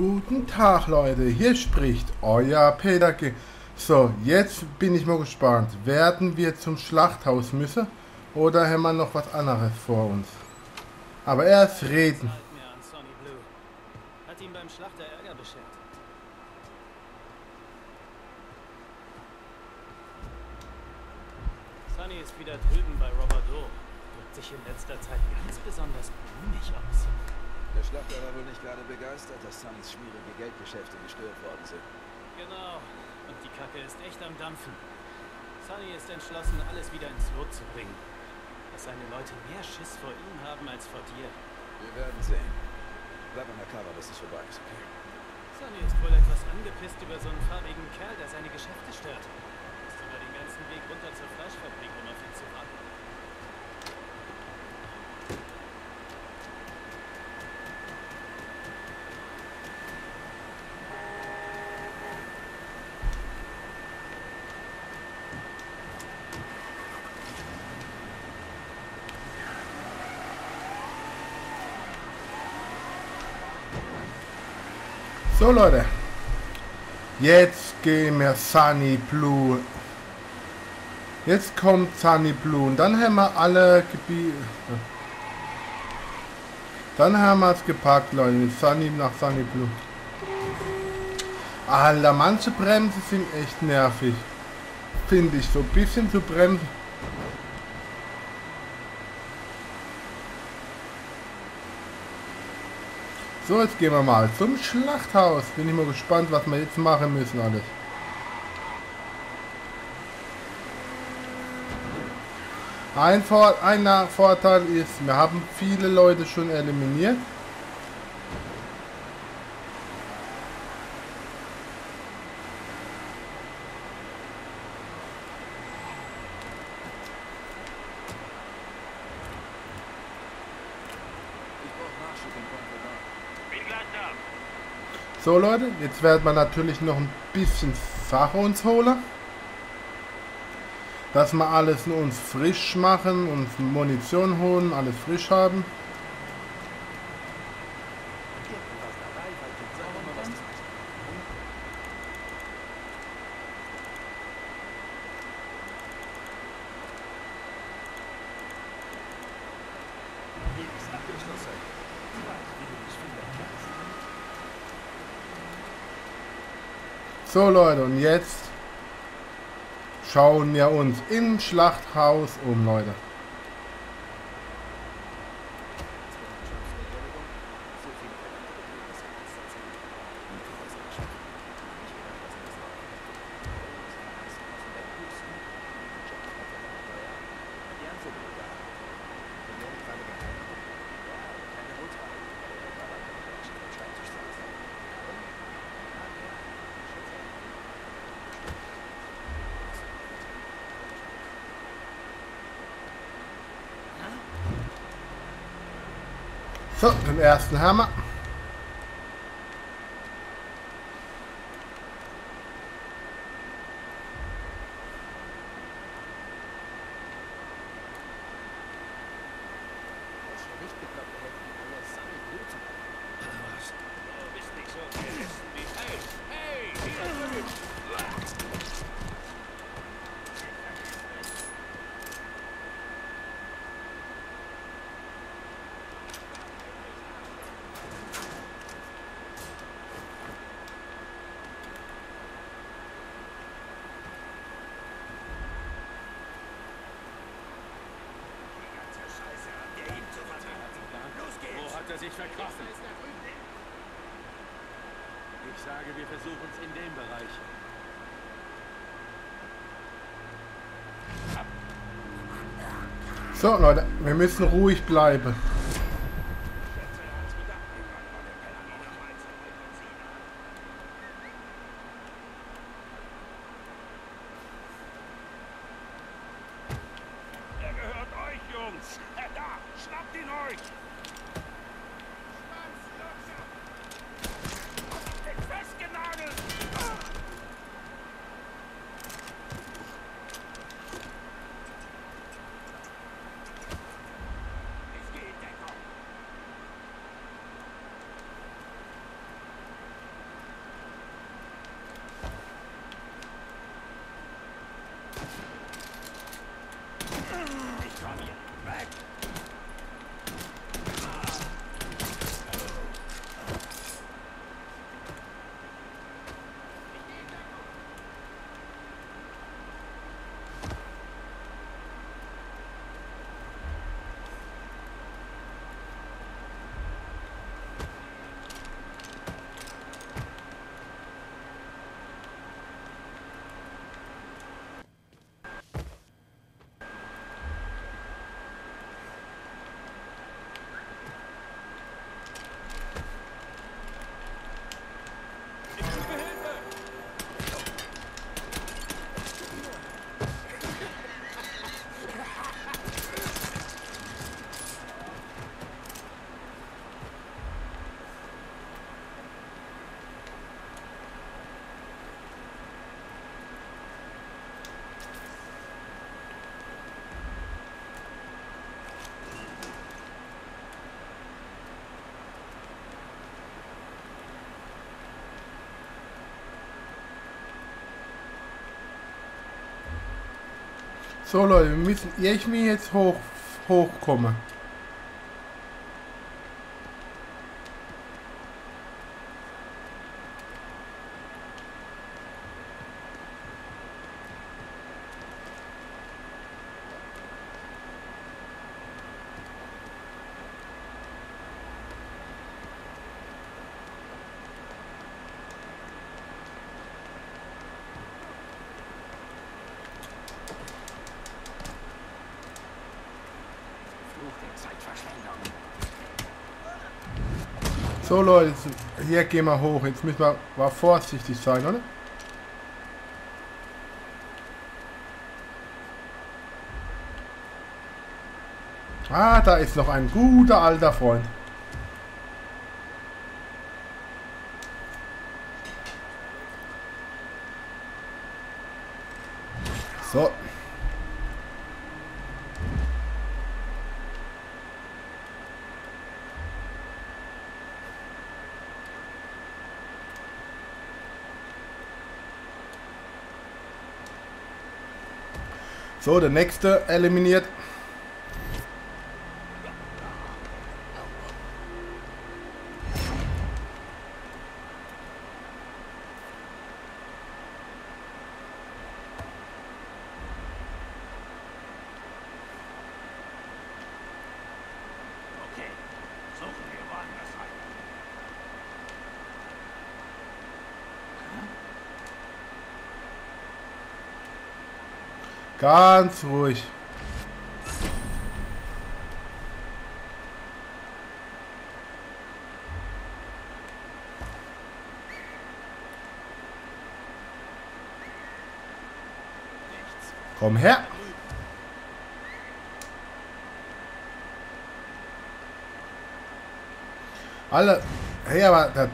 Guten Tag Leute, hier spricht euer Peter Gaming. So, jetzt bin ich mal gespannt. Werden wir zum Schlachthaus müssen oder haben wir noch was anderes vor uns? Aber erst reden. Sonny Blue hat ihn beim Schlachter Ärger beschert. Sonny ist wieder drüben bei Robert Doe. Wirkt sich in letzter Zeit ganz besonders blumig aus. Der Schlachter war wohl nicht gerade begeistert, dass Sonnys schwierige Geldgeschäfte gestört worden sind. Genau. Und die Kacke ist echt am Dampfen. Sonny ist entschlossen, alles wieder ins Lot zu bringen. Dass seine Leute mehr Schiss vor ihm haben als vor dir. Wir werden sehen. Bleib an der Cover, bis es vorbei ist, okay? Sonny ist wohl etwas angepisst über so einen farbigen Kerl, der seine Geschäfte stört. Er ist über den ganzen Weg runter zur Fleischfabrik, um auf ihn zu warten. So Leute, jetzt gehen wir Sonny Blue. Jetzt kommt Sonny Blue und dann haben wir alle Gebiete. Dann haben wir es gepackt, Leute, mit Sonny nach Sonny Blue. Alter, manche Bremsen sind echt nervig. Finde ich, so ein bisschen zu bremsen. So, jetzt gehen wir mal zum Schlachthaus. Bin ich mal gespannt, was wir jetzt machen müssen alles. Ein Vorteil ist, wir haben viele Leute schon eliminiert. So Leute, jetzt werden wir natürlich noch ein bisschen Sache uns holen. Dass wir alles uns frisch machen, uns Munition holen, alles frisch haben. So Leute, und jetzt schauen wir uns im Schlachthaus um, Leute. So, den ersten Hammer. Sich verkaufen. Ich sage, wir versuchen es in dem Bereich. So Leute, wir müssen ruhig bleiben. Er gehört euch, Jungs. Da, schnappt ihn euch. So Leute, wir müssen irgendwie jetzt hochkommen. So Leute, hier gehen wir hoch. Jetzt müssen wir mal vorsichtig sein, oder? Ah, da ist noch ein guter alter Freund. So. So, der nächste eliminiert. Okay, suchen wir woanders rein. Ganz ruhig. Komm her. Alle. Hey, aber das.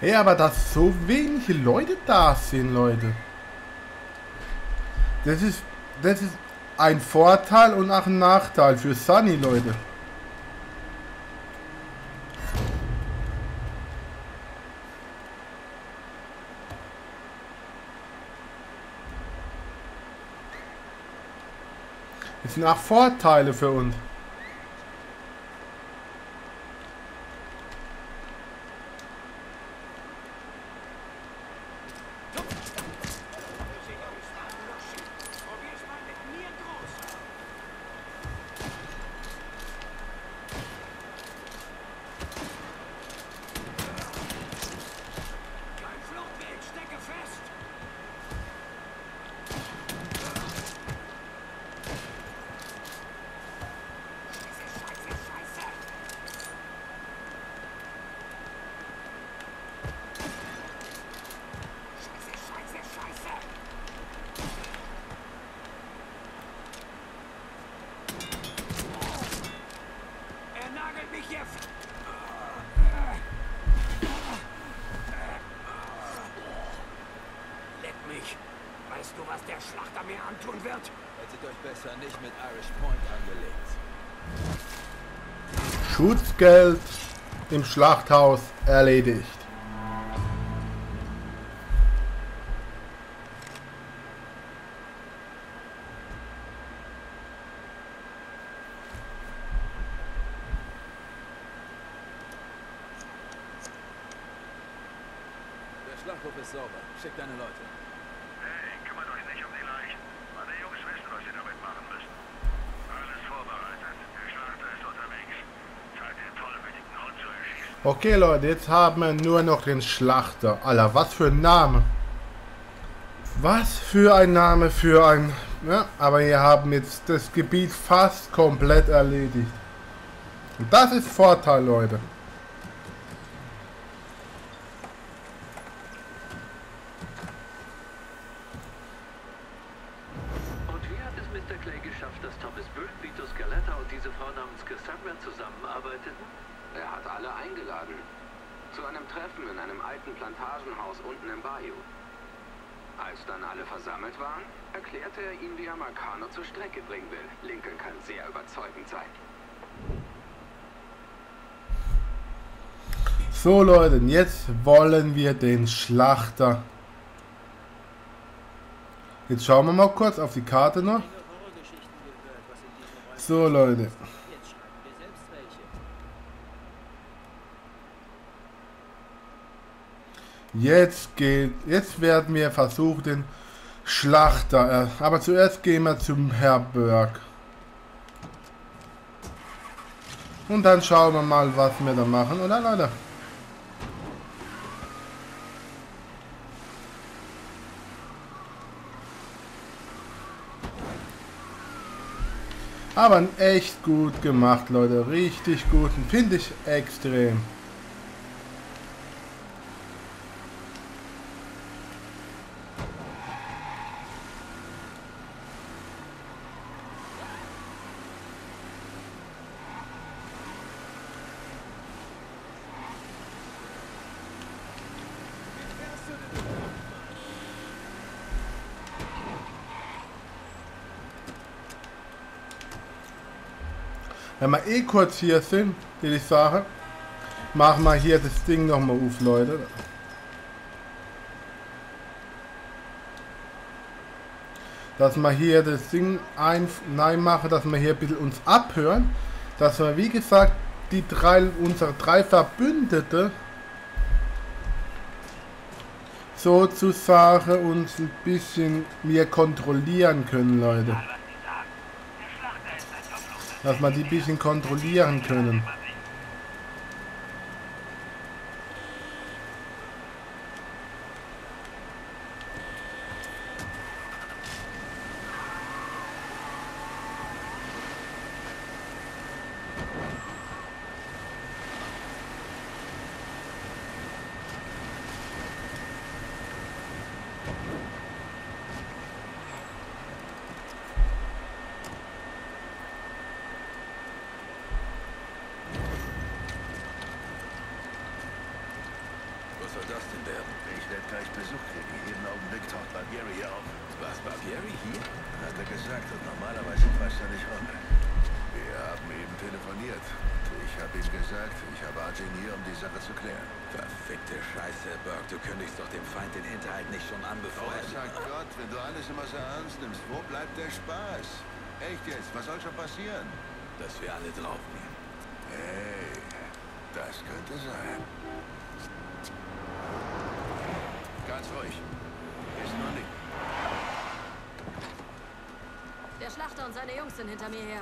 Hey, aber dass so wenige Leute da sind, Leute. Das ist ein Vorteil und auch ein Nachteil für Sonny, Leute. Das sind auch Vorteile für uns. Weißt du, was der Schlachter mir antun wird? Hättet euch besser nicht mit Irish Point angelegt. Schutzgeld im Schlachthaus erledigt. Der Schlachthof ist sauber. Schick deine Leute. Hey, kümmert euch nicht um die Leichen. Meine Jungs wissen, was sie damit machen müssen. Alles vorbereitet. Der Schlachter ist unterwegs. Zeit, den tollwütigen Hund zu erschießen. Okay, Leute, jetzt haben wir nur noch den Schlachter. Alter, was für ein Name. Was für ein Name für ein... Ja, aber wir haben jetzt das Gebiet fast komplett erledigt. Und das ist Vorteil, Leute. Zu einem Treffen in einem alten Plantagenhaus unten im Bayou. Als dann alle versammelt waren, erklärte er ihnen, wie er Marcano zur Strecke bringen will. Lincoln kann sehr überzeugend sein. So Leute, jetzt wollen wir den Schlachter. Jetzt schauen wir mal kurz auf die Karte noch. So Leute. Jetzt werden wir versuchen den Schlachter. Aber zuerst gehen wir zum Herberg. Und dann schauen wir mal, was wir da machen, oder Leute? Aber echt gut gemacht, Leute. Richtig gut. Finde ich extrem. Wenn wir eh kurz hier sind, will ich sagen, machen wir hier das Ding nochmal auf, Leute. Dass wir hier das Ding machen, dass wir hier ein bisschen uns abhören. Dass wir, wie gesagt, unsere drei Verbündete sozusagen uns ein bisschen mehr kontrollieren können, Leute. Dass man die ein bisschen kontrollieren können.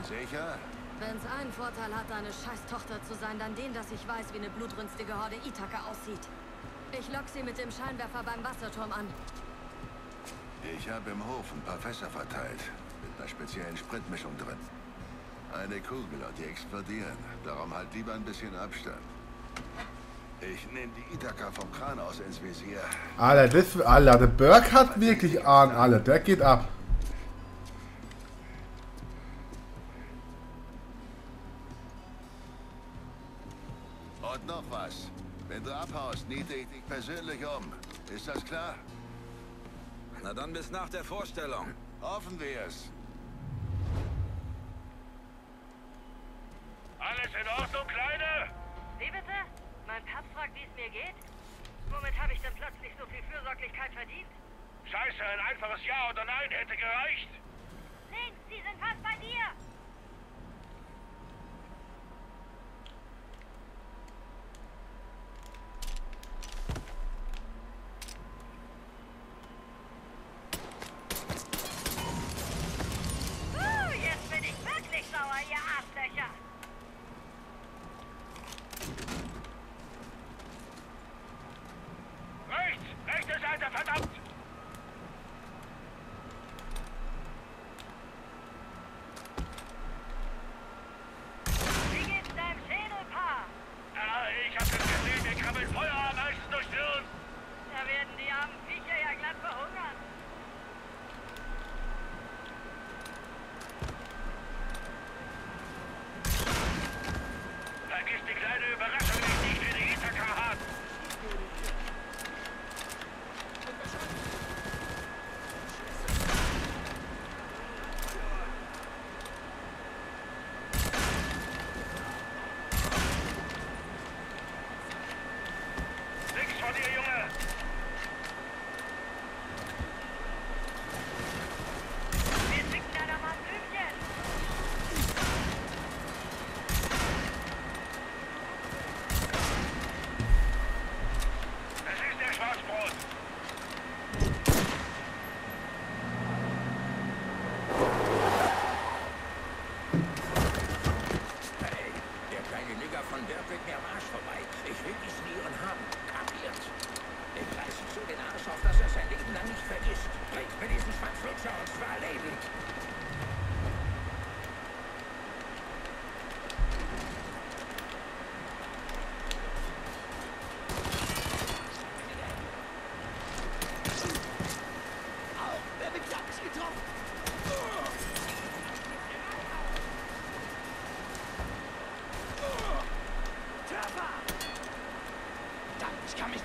Sicher? Wenn's einen Vorteil hat, deine Scheißtochter zu sein, dann den, dass ich weiß, wie eine blutrünstige Horde Ithaka aussieht. Ich lock sie mit dem Scheinwerfer beim Wasserturm an. Ich habe im Hof ein paar Fässer verteilt. Mit einer speziellen Spritmischung drin. Eine Kugel und die explodieren. Darum halt lieber ein bisschen Abstand. Ich nehme die Ithaka vom Kran aus ins Visier. Alter, der Berg hat wirklich Ahnung, Alter. Der geht ab. Niete ich dich persönlich um. Ist das klar? Na dann bis nach der Vorstellung. Hoffen wir es. Alles in Ordnung, Kleine? Wie bitte? Mein Papst fragt, wie es mir geht? Womit habe ich denn plötzlich so viel Fürsorglichkeit verdient? Scheiße, ein einfaches Ja oder Nein hätte gereicht. Links, sie sind fast bei dir.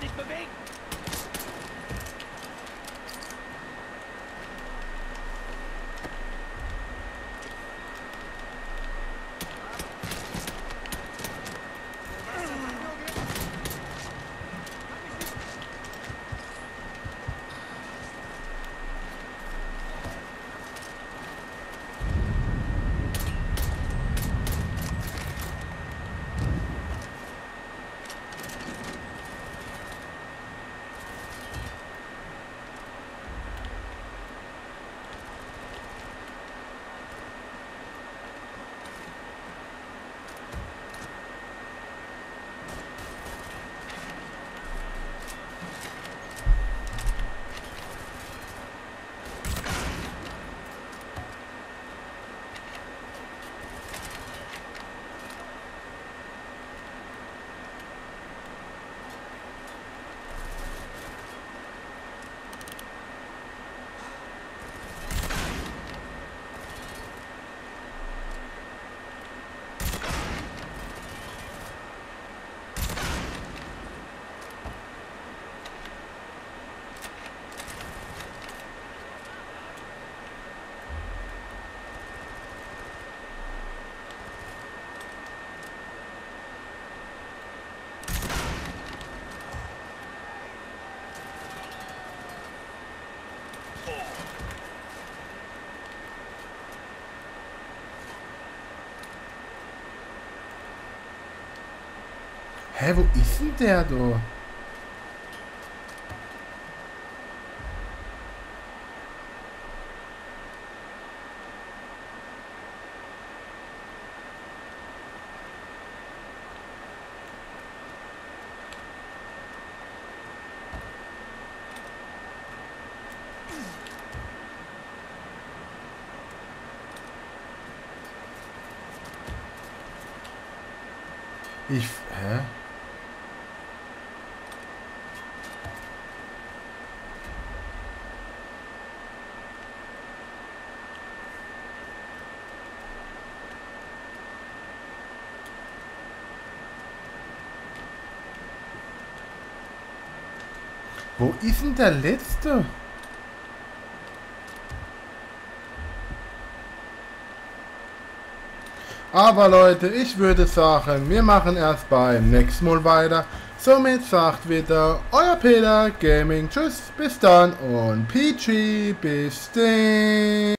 nicht bewegen. Hä, hey, wo ist denn der da? Hä? Wo ist denn der letzte? Aber Leute, ich würde sagen, wir machen erst beim nächsten Mal weiter. Somit sagt wieder euer Peter Gaming. Tschüss, bis dann und PG, bis dann.